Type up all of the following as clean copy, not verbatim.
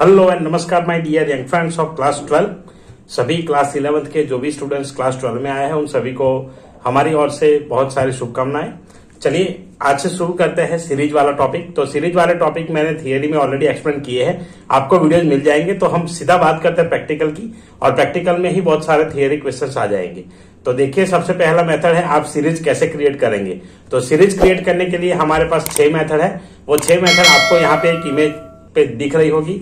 Hello and नमस्कार my dear young friends of class 12। सभी class 11 के जो भी स्टूडेंट्स क्लास 12 में आए हैं उन सभी को हमारी ओर से बहुत सारी शुभकामनाएं। चलिए आज से शुरू करते हैं सीरीज वाला टॉपिक। तो सीरीज वाले टॉपिक मैंने थियरी में ऑलरेडी एक्सप्लेन किए हैं, आपको वीडियोज मिल जाएंगे। तो हम सीधा बात करते हैं प्रैक्टिकल की, और प्रैक्टिकल में ही बहुत सारे थियरी क्वेश्चन आ जाएंगे। तो देखिए, सबसे पहला मेथड है आप सीरीज कैसे क्रिएट करेंगे। तो सीरीज क्रिएट करने के लिए हमारे पास 6 मेथड है। वो 6 मेथड आपको यहाँ पे एक इमेज पे दिख रही होगी।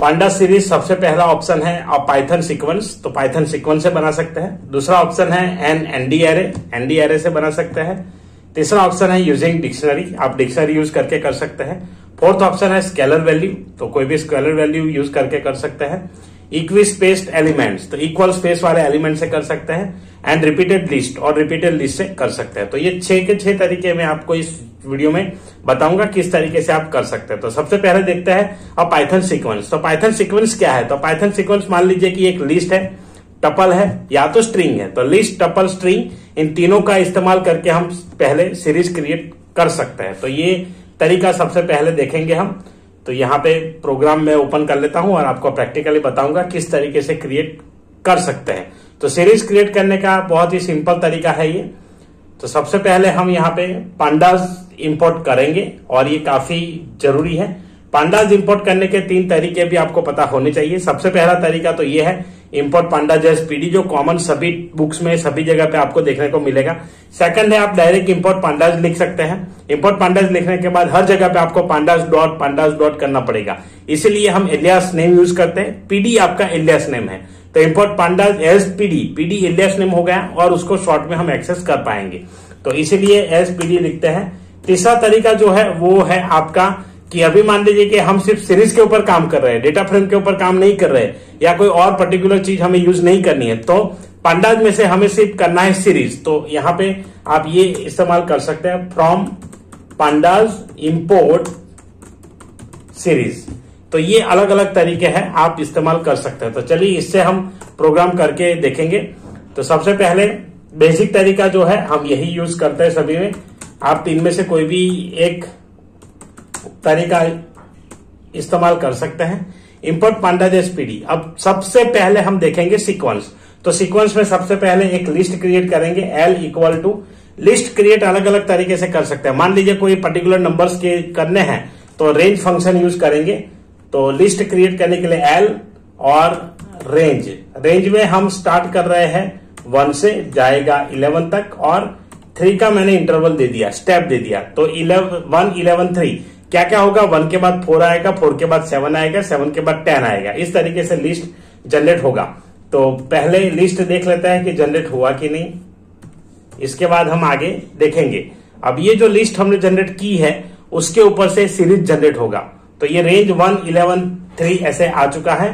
पांडा सीरीज सबसे पहला ऑप्शन है, और पाइथन सीक्वेंस, तो पाइथन सीक्वेंस से बना सकते हैं। दूसरा ऑप्शन है एनडी एरे से बना सकते हैं। तीसरा ऑप्शन है यूजिंग डिक्शनरी, आप डिक्शनरी यूज करके कर सकते हैं। फोर्थ ऑप्शन है स्केलर वैल्यू, तो कोई भी स्केलर वैल्यू यूज करके कर सकते हैं। इक्वी स्पेस्ड एलिमेंट्स, तो इक्वल स्पेस वाले एलिमेंट से कर सकते हैं। एंड रिपीटेड लिस्ट, और रिपीटेड लिस्ट से कर सकते हैं। तो ये 6 के 6 तरीके में आपको इस वीडियो में बताऊंगा किस तरीके से आप कर सकते हैं। तो सबसे पहले देखते हैं अब पाइथन सीक्वेंस। तो पाइथन सीक्वेंस क्या है? तो पाइथन सीक्वेंस मान लीजिए कि एक लिस्ट है, टपल है, या तो स्ट्रिंग है। तो लिस्ट, टपल, स्ट्रिंग, इन तीनों का इस्तेमाल करके हम पहले सीरीज क्रिएट कर सकते हैं। तो ये तरीका सबसे पहले देखेंगे हम। तो यहाँ पे प्रोग्राम मैं ओपन कर लेता हूं और आपको प्रैक्टिकली बताऊंगा किस तरीके से क्रिएट कर सकते हैं। तो सीरीज क्रिएट करने का बहुत ही सिंपल तरीका है ये। तो सबसे पहले हम यहाँ पे पांडास इंपोर्ट करेंगे, और ये काफी जरूरी है। पांडास इंपोर्ट करने के 3 तरीके भी आपको पता होने चाहिए। सबसे पहला तरीका तो ये है इंपोर्ट पांडास एज पीडी, जो कॉमन सभी बुक्स में सभी जगह पे आपको देखने को मिलेगा। सेकंड है, आप डायरेक्ट इंपोर्ट पांडास लिख सकते हैं। इंपोर्ट पांडास लिखने के बाद हर जगह पे आपको pandas.pandas. करना पड़ेगा, इसीलिए हम एलियास नेम यूज करते हैं। पीडी आपका एलियास नेम है, तो import pandas as PD alias name हो गया, और उसको शॉर्ट में हम एक्सेस कर पाएंगे, तो इसीलिए एज पीडी लिखते हैं। तीसरा तरीका जो है वो है आपका कि अभी मान लीजिए कि हम सिर्फ सीरीज के ऊपर काम कर रहे हैं, डेटा फ्रेम के ऊपर काम नहीं कर रहे, या कोई और पर्टिकुलर चीज हमें यूज नहीं करनी है, तो पांडास में से हमें सिर्फ करना है सीरीज। तो यहाँ पे आप ये इस्तेमाल कर सकते हैं, फ्रॉम पांडास इंपोर्ट सीरीज। तो ये अलग अलग तरीके हैं, आप इस्तेमाल कर सकते हैं। तो चलिए इससे हम प्रोग्राम करके देखेंगे। तो सबसे पहले बेसिक तरीका जो है हम यही यूज करते हैं सभी में। आप इनमें से कोई भी एक तरीका इस्तेमाल कर सकते हैं, इंपोर्ट पांडास एज पीडी। अब सबसे पहले हम देखेंगे सीक्वेंस। तो सीक्वेंस में सबसे पहले एक लिस्ट क्रिएट करेंगे, L equal to. List create अलग अलग तरीके से कर सकते हैं। मान लीजिए कोई पर्टिकुलर नंबर्स के करने हैं, तो रेंज फंक्शन यूज करेंगे। तो लिस्ट क्रिएट करने के लिए एल और रेंज, रेंज में हम स्टार्ट कर रहे हैं 1 से जाएगा 11 तक, और 3 का मैंने इंटरवल दे दिया, स्टेप दे दिया। तो 1, 11, 3 क्या क्या होगा? 1 के बाद 4 आएगा, 4 के बाद 7 आएगा, 7 के बाद 10 आएगा। इस तरीके से लिस्ट जनरेट होगा। तो पहले लिस्ट देख लेते हैं कि जनरेट हुआ कि नहीं, इसके बाद हम आगे देखेंगे। अब ये जो लिस्ट हमने जनरेट की है उसके ऊपर से सीरीज जनरेट होगा। तो ये रेंज 1, 11, 3 ऐसे आ चुका है।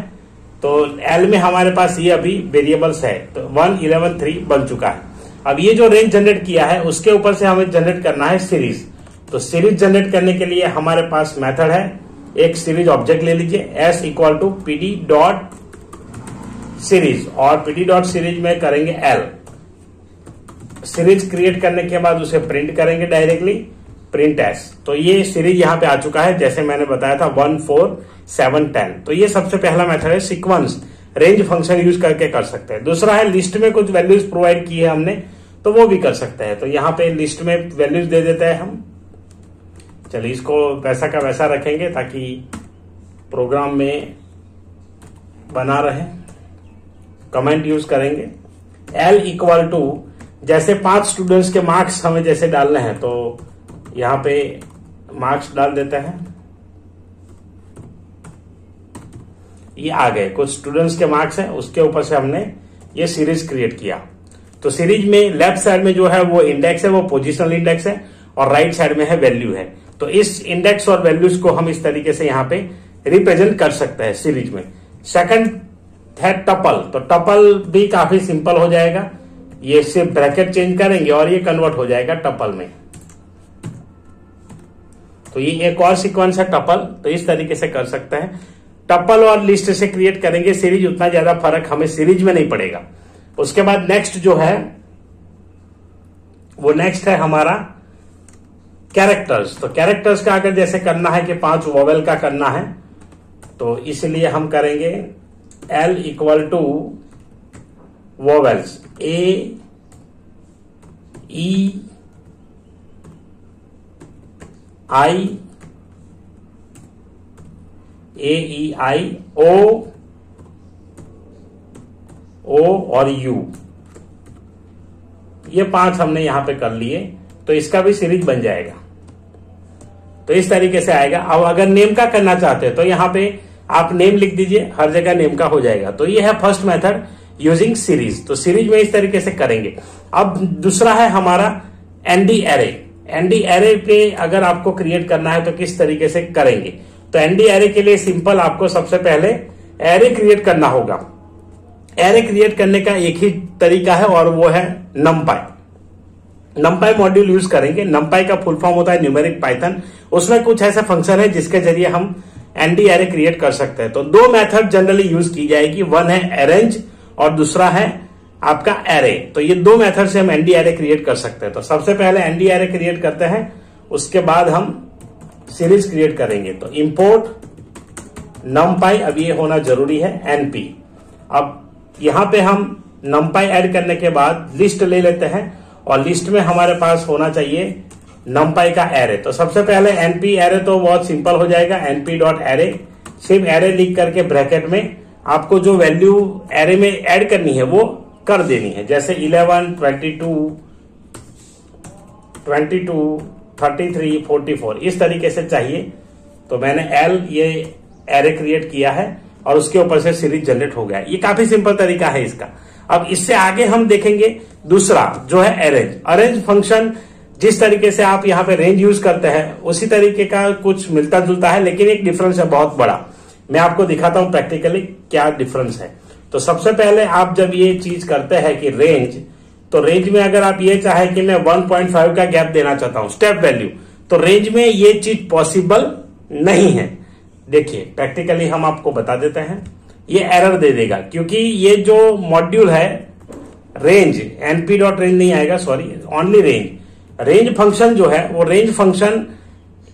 तो एल में हमारे पास ये अभी वेरिएबल्स है, तो 1, 11, 3 बन चुका है। अब ये जो रेंज जनरेट किया है उसके ऊपर से हमें जनरेट करना है सीरीज। तो सीरीज जनरेट करने के लिए हमारे पास मेथड है, एक सीरीज ऑब्जेक्ट ले लीजिए, S equal to PD dot series, और पीडी डॉट सीरीज में करेंगे एल। सीरीज क्रिएट करने के बाद उसे प्रिंट करेंगे डायरेक्टली, प्रिंट एस। तो ये सीरीज यहाँ पे आ चुका है, जैसे मैंने बताया था 1, 4, 7, 10। तो ये सबसे पहला मेथड है सीक्वेंस, रेंज फंक्शन यूज करके कर सकते हैं। दूसरा है लिस्ट में कुछ वैल्यूज प्रोवाइड की है हमने, तो वो भी कर सकते हैं। तो यहाँ पे लिस्ट में वैल्यूज दे देते हैं हम। चलिए इसको वैसा का वैसा रखेंगे ताकि प्रोग्राम में बना रहे। कमेंट यूज करेंगे, एल इक्वल टू, जैसे 5 स्टूडेंट्स के मार्क्स हमें जैसे डालने हैं, तो यहाँ पे मार्क्स डाल देते हैं। ये आ गए कुछ स्टूडेंट्स के मार्क्स हैं, उसके ऊपर से हमने ये सीरीज क्रिएट किया। तो सीरीज में लेफ्ट साइड में जो है वो इंडेक्स है, वो पोजिशनल इंडेक्स है, और राइट साइड में है वैल्यू है। तो इस इंडेक्स और वैल्यूज को हम इस तरीके से यहाँ पे रिप्रेजेंट कर सकते हैं सीरीज में। सेकंड है टपल। तो टपल भी काफी सिंपल हो जाएगा, ये सिर्फ ब्रैकेट चेंज करेंगे और ये कन्वर्ट हो जाएगा टपल में। तो ये एक और सीक्वेंस है टपल। तो इस तरीके से कर सकते हैं। टपल और लिस्ट से क्रिएट करेंगे सीरीज, उतना ज्यादा फर्क हमें सीरीज में नहीं पड़ेगा। उसके बाद नेक्स्ट जो है वो नेक्स्ट है हमारा कैरेक्टर्स। तो कैरेक्टर्स का अगर जैसे करना है कि 5 वॉवेल का करना है, तो इसलिए हम करेंगे L equal to vowels A E I A E I O O और U, ये पांच हमने यहां पे कर लिए तो इसका भी सीरीज बन जाएगा। तो इस तरीके से आएगा। अब अगर नेम का करना चाहते हैं तो यहाँ पे आप नेम लिख दीजिए, हर जगह नेम का हो जाएगा। तो ये है फर्स्ट मेथड यूजिंग सीरीज। तो सीरीज में इस तरीके से करेंगे। अब दूसरा है हमारा एनडी एरे। एनडी एरे पे अगर आपको क्रिएट करना है तो किस तरीके से करेंगे, तो एनडी एरे के लिए सिंपल आपको सबसे पहले एरे क्रिएट करना होगा। एरे क्रिएट करने का एक ही तरीका है और वो है numpy। NumPy मॉड्यूल यूज करेंगे। NumPy का फुल फॉर्म होता है न्यूमेरिक पाइथन। उसमें कुछ ऐसे फंक्शन है जिसके जरिए हम एनडी एरे क्रिएट कर सकते हैं। तो दो मेथड जनरली यूज की जाएगी, वन है अरेंज और दूसरा है आपका एरे। तो ये दो मेथड से हम एनडी एरे क्रिएट कर सकते हैं। तो सबसे पहले एनडी एरे क्रिएट करते हैं, उसके बाद हम सीरीज क्रिएट करेंगे। तो इम्पोर्ट NumPy, अब ये होना जरूरी है एनपी। अब यहां पे हम NumPy एड करने के बाद लिस्ट ले लेते हैं और लिस्ट में हमारे पास होना चाहिए NumPy का एरे। तो सबसे पहले एनपी एरे तो बहुत सिंपल हो जाएगा, एनपी डॉट एरे। सिर्फ एरे लिख करके ब्रैकेट में आपको जो वैल्यू एरे में ऐड करनी है वो कर देनी है, जैसे 11, 22, 33, 44 इस तरीके से चाहिए। तो मैंने एल ये एरे क्रिएट किया है और उसके ऊपर से सीरीज जनरेट हो गया। ये काफी सिंपल तरीका है इसका। अब इससे आगे हम देखेंगे दूसरा जो है अरेंज। अरेंज फंक्शन जिस तरीके से आप यहाँ पे रेंज यूज करते हैं उसी तरीके का कुछ मिलता जुलता है, लेकिन एक डिफरेंस है बहुत बड़ा। मैं आपको दिखाता हूं प्रैक्टिकली क्या डिफरेंस है। तो सबसे पहले आप जब ये चीज करते हैं कि रेंज, तो रेंज में अगर आप ये चाहे कि मैं 1.5 का गैप देना चाहता हूं स्टेप वैल्यू, तो रेंज में ये चीज पॉसिबल नहीं है। देखिए प्रैक्टिकली हम आपको बता देते हैं, ये एरर दे देगा क्योंकि ये जो मॉड्यूल है रेंज, एनपी डॉट रेंज नहीं आएगा, sorry, only range. Range function जो है वो रेंज फंक्शन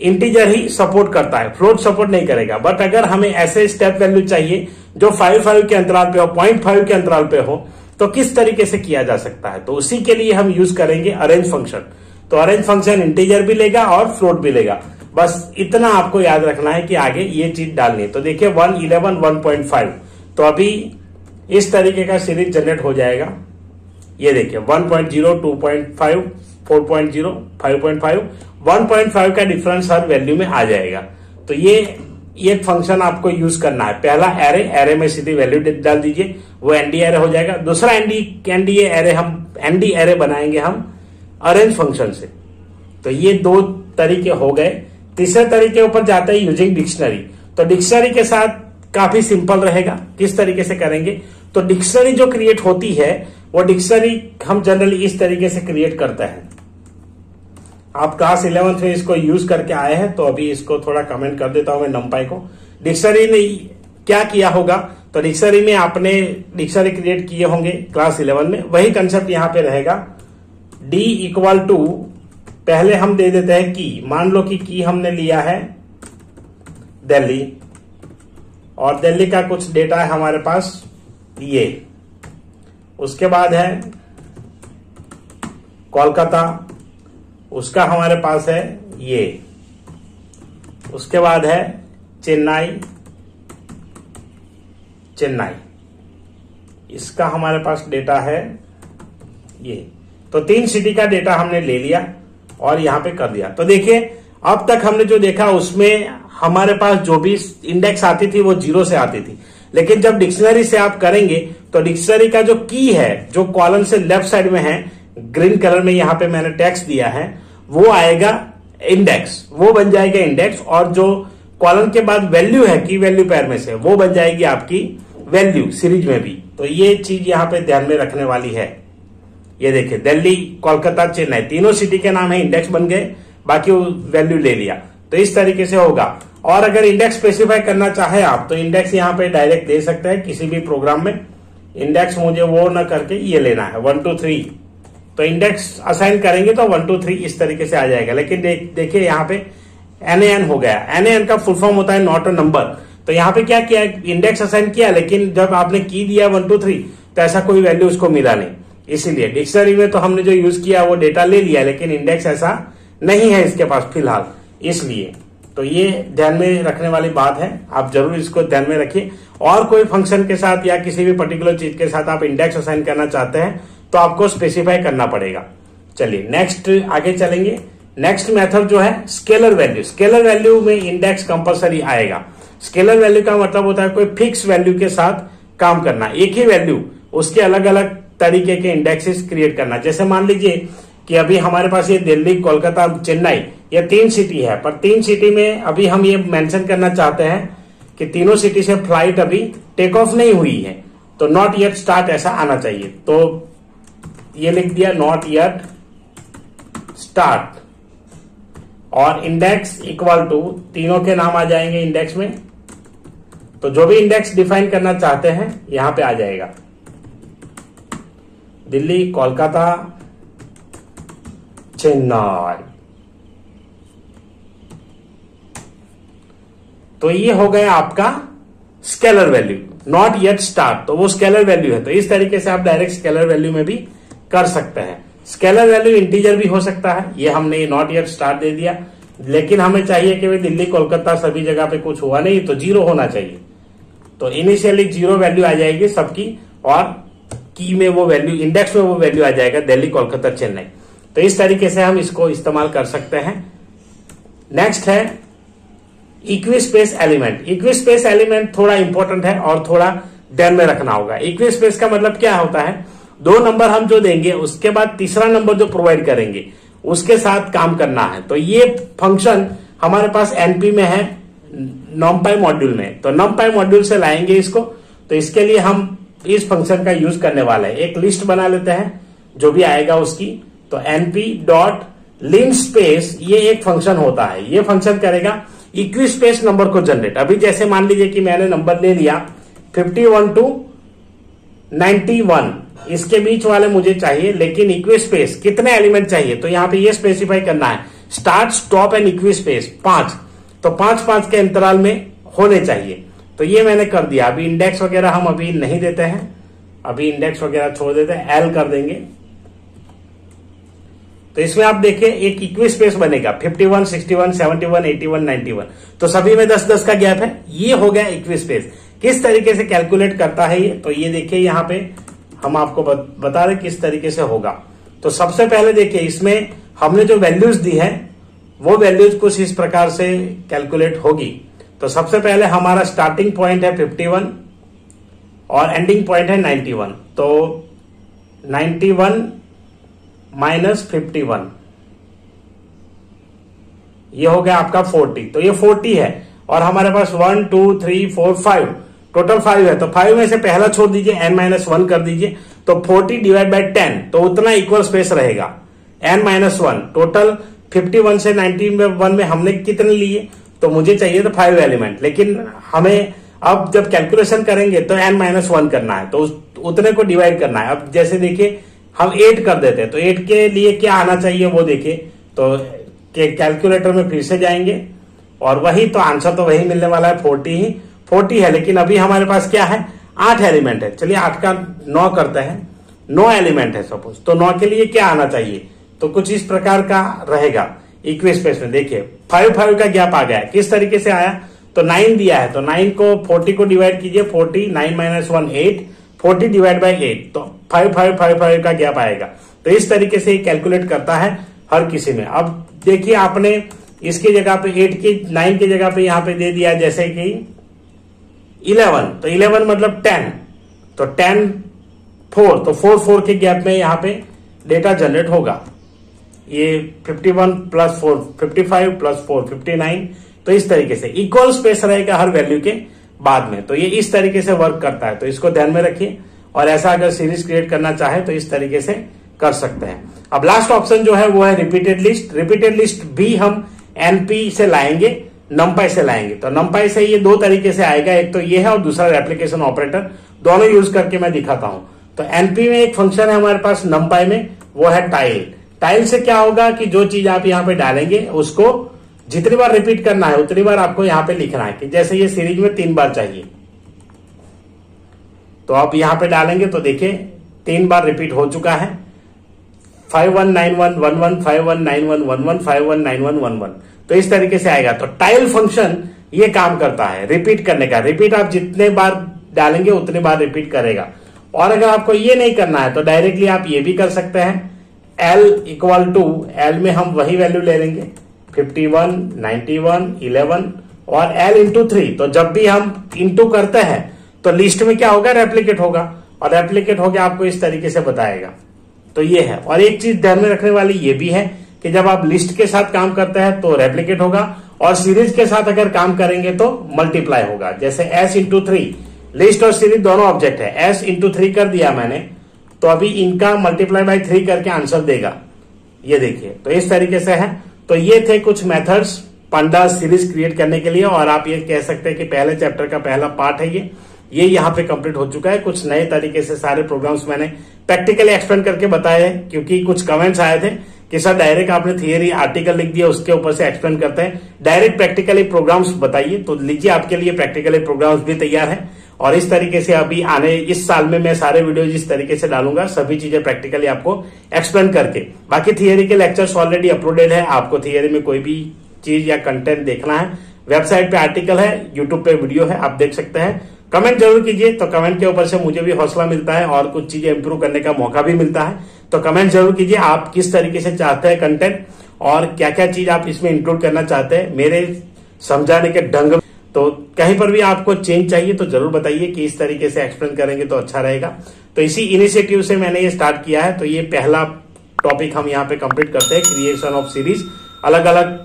इंटीजर ही सपोर्ट करता है, फ्लोट सपोर्ट नहीं करेगा। बट अगर हमें ऐसे स्टेप वैल्यू चाहिए जो 5.5 के अंतराल पे हो, 0.5 के अंतराल पे हो, तो किस तरीके से किया जा सकता है, तो उसी के लिए हम यूज करेंगे अरेंज फंक्शन। तो अरेंज फंक्शन इंटीजर भी लेगा और फ्लोट भी लेगा। बस इतना आपको याद रखना है कि आगे ये चीज डालनी है। तो देखिए 1.5, तो अभी इस तरीके का सीरीज जनरेट हो जाएगा। ये देखिए 1.0, 2.5, 4.0, 5.5, 1.5 का डिफरेंस हर वैल्यू में आ जाएगा। तो ये एक फंक्शन आपको यूज करना है। पहला एरे, एरे में सीधी वैल्यू डाल दीजिए, वो एनडी एरे हो जाएगा। दूसरा एनडी एरे हम एनडी एरे बनाएंगे हम अरेंज फंक्शन से। तो ये दो तरीके हो गए। तीसरे तरीके ऊपर जाते हैं यूजिंग डिक्शनरी। तो डिक्शनरी के साथ काफी सिंपल रहेगा, किस तरीके से करेंगे, तो डिक्शनरी जो क्रिएट होती है वो डिक्शनरी हम जनरली इस तरीके से क्रिएट करते हैं। आप क्लास 11th में इसको यूज करके आए हैं, तो अभी इसको थोड़ा कमेंट कर देता हूं मैं NumPy को। डिक्शनरी ने क्या किया होगा, तो डिक्शनरी में आपने डिक्शनरी क्रिएट किए होंगे क्लास 11 में, वही कंसेप्ट यहाँ पे रहेगा। डी इक्वल टू, पहले हम दे देते हैं की, मान लो कि की हमने लिया है दिल्ली, और दिल्ली का कुछ डेटा है हमारे पास ये। उसके बाद है कोलकाता, उसका हमारे पास है ये। उसके बाद है चेन्नई, इसका हमारे पास डेटा है ये। तो 3 सिटी का डेटा हमने ले लिया और यहाँ पे कर दिया। तो देखिए अब तक हमने जो देखा उसमें हमारे पास जो भी इंडेक्स आती थी वो 0 से आती थी, लेकिन जब डिक्शनरी से आप करेंगे तो डिक्शनरी का जो की है जो कॉलम से लेफ्ट साइड में है, ग्रीन कलर में यहाँ पे मैंने टेक्स्ट दिया है, वो आएगा इंडेक्स, वो बन जाएगा इंडेक्स। और जो कॉलम के बाद वैल्यू है की वैल्यू पैर में से, वो बन जाएगी आपकी वैल्यू सीरीज में भी। तो ये चीज यहाँ पे ध्यान में रखने वाली है। ये देखिए दिल्ली, कोलकाता, चेन्नई, तीनों सिटी के नाम है, इंडेक्स बन गए, बाकी वैल्यू ले लिया। तो इस तरीके से होगा। और अगर इंडेक्स स्पेसिफाई करना चाहे आप, तो इंडेक्स यहाँ पे डायरेक्ट दे सकते हैं किसी भी प्रोग्राम में। इंडेक्स मुझे वो ना करके ये लेना है 1 2 3, तो इंडेक्स असाइन करेंगे तो 1 2 3 इस तरीके से आ जाएगा। लेकिन देखिए यहाँ पे NaN हो गया। NaN का फुल फॉर्म होता है नॉट अ नंबर। तो यहाँ पे क्या किया, इंडेक्स असाइन किया, लेकिन जब आपने की दिया 1 2 3 तो ऐसा कोई वैल्यू उसको मिला नहीं, इसीलिए डिक्शनरी में तो हमने जो यूज किया वो डेटा ले लिया, लेकिन इंडेक्स ऐसा नहीं है इसके पास फिलहाल, इसलिए तो ये ध्यान में रखने वाली बात है, आप जरूर इसको ध्यान में रखिए। और कोई फंक्शन के साथ या किसी भी पर्टिकुलर चीज के साथ आप इंडेक्स असाइन करना चाहते हैं तो आपको स्पेसिफाई करना पड़ेगा। चलिए नेक्स्ट आगे चलेंगे। नेक्स्ट मेथड जो है स्केलर वैल्यू। स्केलर वैल्यू में इंडेक्स कंपल्सरी आएगा। स्केलर वैल्यू का मतलब होता है कोई फिक्स वैल्यू के साथ काम करना, एक ही वैल्यू उसके अलग अलग तरीके के इंडेक्सेस क्रिएट करना। जैसे मान लीजिए कि अभी हमारे पास ये दिल्ली, कोलकाता, चेन्नई, ये 3 सिटी है, पर 3 सिटी में अभी हम ये मेंशन करना चाहते हैं कि तीनों सिटी से फ्लाइट अभी टेक ऑफ नहीं हुई है, तो नॉट येट स्टार्ट ऐसा आना चाहिए। तो ये लिख दिया नॉट येट स्टार्ट और इंडेक्स इक्वल टू तीनों के नाम आ जाएंगे इंडेक्स में, तो जो भी इंडेक्स डिफाइन करना चाहते हैं यहां पे आ जाएगा, दिल्ली, कोलकाता, चेन्नई। तो ये हो गया आपका scalar value, not yet start, तो वो स्केलर वैल्यू है। तो इस तरीके से आप डायरेक्ट स्केलर वैल्यू में भी कर सकते हैं। स्केलर वैल्यू इंटीजर भी हो सकता है, ये हमने नॉट येट स्टार्ट दे दिया, लेकिन हमें चाहिए कि दिल्ली, कोलकाता सभी जगह पे कुछ हुआ नहीं, तो 0 होना चाहिए, तो इनिशियली 0 वैल्यू आ जाएगी सबकी, और की में वो वैल्यू, इंडेक्स में वो वैल्यू आ जाएगा दिल्ली, कोलकाता, चेन्नई। तो इस तरीके से हम इसको इस्तेमाल कर सकते हैं। नेक्स्ट है equi space element. Equi space element थोड़ा इंपॉर्टेंट है और थोड़ा ध्यान में रखना होगा। इक्वी स्पेस का मतलब क्या होता है, 2 नंबर हम जो देंगे उसके बाद तीसरा नंबर जो प्रोवाइड करेंगे उसके साथ काम करना है। तो ये फंक्शन हमारे पास एनपी में है, नमपाई मॉड्यूल में, तो नमपाई मॉड्यूल से लाएंगे इसको, तो इसके लिए हम इस फंक्शन का यूज करने वाले हैं। एक लिस्ट बना लेते हैं जो भी आएगा उसकी, तो एनपी डॉट लिंक स्पेस, ये एक फंक्शन होता है, ये फंक्शन करेगा इक्वी स्पेस नंबर को जनरेट। अभी जैसे मान लीजिए कि मैंने नंबर ले लिया 51 टू 91, इसके बीच वाले मुझे चाहिए, लेकिन इक्वी स्पेस कितने एलिमेंट चाहिए, तो यहाँ पे ये स्पेसिफाई करना है start, stop and equi space 5, तो 5 5 के अंतराल में होने चाहिए। तो ये मैंने कर दिया। अभी इंडेक्स वगैरह हम अभी नहीं देते हैं, अभी इंडेक्स वगैरह छोड़ देते हैं, एल कर देंगे। तो इसमें आप देखिए एक इक्वी स्पेस बनेगा 51, 61, 71, 81, 91, तो सभी में 10 10 का गैप है। ये हो गया इक्वी स्पेस। किस तरीके से कैलकुलेट करता है ये, तो ये देखिए यहाँ पे हम आपको बता रहे किस तरीके से होगा। तो सबसे पहले देखिए इसमें हमने जो वैल्यूज दी है वो वैल्यूज कुछ इस प्रकार से कैलकुलेट होगी। तो सबसे पहले हमारा स्टार्टिंग पॉइंट है 51 और एंडिंग पॉइंट है 91, तो 91 माइनस 51 ये हो गया आपका 40, तो ये 40 है और हमारे पास 1 2 3 4 5 टोटल 5 है, तो 5 में से पहला छोड़ दीजिए, n-1 कर दीजिए, तो 40 डिवाइड बाय 10, तो उतना इक्वल स्पेस रहेगा n-1। टोटल 51 से 91 में हमने कितने लिए, तो मुझे चाहिए तो 5 एलिमेंट, लेकिन हमें अब जब कैलकुलेशन करेंगे तो n-1 करना है, तो उतने को डिवाइड करना है। अब जैसे देखिए हम 8 कर देते हैं, तो 8 के लिए क्या आना चाहिए वो देखिए, तो कैलकुलेटर में फिर से जाएंगे और वही, तो आंसर तो वही मिलने वाला है, 40 है, लेकिन अभी हमारे पास क्या है 8 एलिमेंट है। चलिए 8 का 9 करते हैं, 9 एलिमेंट है सपोज, तो 9 के लिए क्या आना चाहिए, तो कुछ इस प्रकार का रहेगा इक्वी स्पेस में। देखिए 5 5 का गैप आ गया, किस तरीके से आया, तो 9 दिया है, तो 9 को 40 को डिवाइड कीजिए, 40 9 -1 8, 40 डिवाइड बाई 8, तो 5 5 5 5 का गैप आएगा। तो इस तरीके से कैलकुलेट करता है हर किसी में। अब देखिए आपने इसके जगह पे 8 की 9 की जगह पे यहाँ पे दे दिया जैसे कि 11, तो 11 मतलब 10, तो 10 4, तो 4 4 के गैप में यहाँ पे डेटा जनरेट होगा। ये 51 प्लस 4, 55 प्लस 4, 59, तो इस तरीके से इक्वल स्पेस रहेगा हर वैल्यू के बाद में। तो ये इस तरीके से वर्क करता है, तो इसको ध्यान में रखिए, और ऐसा अगर सीरीज क्रिएट करना चाहे तो इस तरीके से कर सकते हैं। अब लास्ट ऑप्शन जो है वो है रिपीटेड लिस्ट। रिपीटेड लिस्ट भी हम एनपी से लाएंगे, नमपाई से लाएंगे, तो नमपाई से ये 2 तरीके से आएगा, एक तो ये है और दूसरा रेप्लिकेशन ऑपरेटर, दोनों यूज करके मैं दिखाता हूं। तो एनपी में एक फंक्शन है हमारे पास, नमपाई में वो है टाइल। टाइल से क्या होगा कि जो चीज आप यहाँ पे डालेंगे उसको जितनी बार रिपीट करना है उतनी बार आपको यहां पे लिखना है कि जैसे ये सीरीज में 3 बार चाहिए तो आप यहां पे डालेंगे तो देखिए 3 बार रिपीट हो चुका है 519111 519111 519111 तो इस तरीके से आएगा। तो टाइल फंक्शन ये काम करता है रिपीट करने का, रिपीट आप जितने बार डालेंगे उतने बार रिपीट करेगा। और अगर आपको ये नहीं करना है तो डायरेक्टली आप ये भी कर सकते हैं एल इक्वल टू, एल में हम वही वैल्यू ले लेंगे 51, 91, 11 और एल इंटू 3। तो जब भी हम इंटू करते हैं तो लिस्ट में क्या होगा, रेप्लिकेट होगा और रेप्लिकेट होकर आपको इस तरीके से बताएगा। तो ये है। और एक चीज ध्यान में रखने वाली ये भी है कि जब आप लिस्ट के साथ काम करते हैं तो रेप्लिकेट होगा और सीरीज के साथ अगर काम करेंगे तो मल्टीप्लाई होगा। जैसे एस इंटू 3, लिस्ट और सीरीज दोनों ऑब्जेक्ट है, एस इंटू 3 कर दिया मैंने तो अभी इनका मल्टीप्लाई बाय 3 करके आंसर देगा, ये देखिए। तो इस तरीके से है। तो ये थे कुछ मेथड्स पांडास सीरीज क्रिएट करने के लिए। और आप ये कह सकते हैं कि पहले चैप्टर का पहला पार्ट है ये यहाँ पे कंप्लीट हो चुका है। कुछ नए तरीके से सारे प्रोग्राम्स मैंने प्रैक्टिकली एक्सप्लेन करके बताए, क्योंकि कुछ कमेंट्स आए थे कि सर डायरेक्ट आपने थियरी आर्टिकल लिख दिया उसके ऊपर से एक्सप्लेन करते हैं, डायरेक्ट प्रैक्टिकली प्रोग्राम्स बताइए। तो लीजिए, आपके लिए प्रैक्टिकली प्रोग्राम्स भी तैयार है। और इस तरीके से अभी आने इस साल में मैं सारे वीडियो इस तरीके से डालूंगा, सभी चीजें प्रैक्टिकली आपको एक्सप्लेन करके। बाकी थियरी के लेक्चर्स ऑलरेडी अपलोडेड है, आपको थियरी में कोई भी चीज या कंटेंट देखना है वेबसाइट पे आर्टिकल है, यूट्यूब पे वीडियो है, आप देख सकते हैं। कमेंट जरूर कीजिए, तो कमेंट के ऊपर से मुझे भी हौसला मिलता है और कुछ चीजें इंप्रूव करने का मौका भी मिलता है। तो कमेंट जरूर कीजिए आप किस तरीके से चाहते हैं कंटेंट और क्या क्या चीज आप इसमें इंक्लूड करना चाहते हैं, मेरे समझाने के ढंग। तो कहीं पर भी आपको चेंज चाहिए तो जरूर बताइए कि इस तरीके से एक्सप्लेन करेंगे तो अच्छा रहेगा। तो इसी इनिशिएटिव से मैंने ये स्टार्ट किया है। तो ये पहला टॉपिक हम यहाँ पे कंप्लीट करते हैं, क्रिएशन ऑफ सीरीज, अलग अलग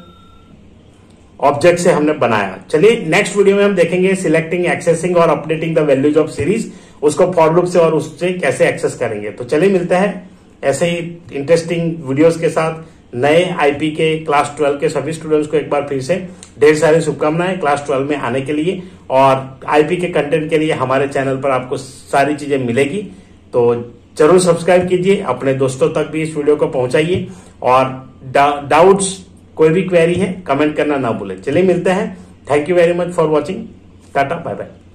ऑब्जेक्ट से हमने बनाया। चलिए नेक्स्ट वीडियो में हम देखेंगे सिलेक्टिंग, एक्सेसिंग और updating the values of series, उसको फॉर लूप से और उससे कैसे एक्सेस करेंगे। तो चलिए मिलते हैं ऐसे ही इंटरेस्टिंग वीडियोस के साथ। नए आईपी के क्लास 12 के सभी स्टूडेंट्स को एक बार फिर से ढेर सारी शुभकामनाएं क्लास 12 में आने के लिए। और आईपी के कंटेंट के लिए हमारे चैनल पर आपको सारी चीजें मिलेगी, तो जरूर सब्सक्राइब कीजिए, अपने दोस्तों तक भी इस वीडियो को पहुंचाइए। और डाउट्स, कोई भी क्वेरी है, कमेंट करना ना भूलें। चलिए मिलते हैं। Thank you very much for watching. टाटा, बाय बाय।